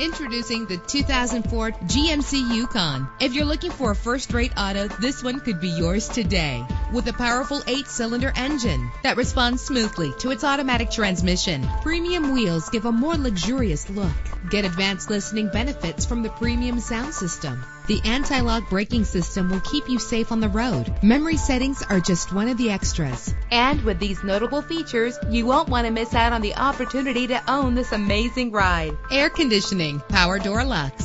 Introducing the 2004 GMC Yukon. If you're looking for a first-rate auto, this one could be yours today. With a powerful 8-cylinder engine that responds smoothly to its automatic transmission, premium wheels give a more luxurious look. Get advanced listening benefits from the premium sound system. The anti-lock braking system will keep you safe on the road. Memory settings are just one of the extras. And with these notable features, you won't want to miss out on the opportunity to own this amazing ride. Air conditioning, power door locks,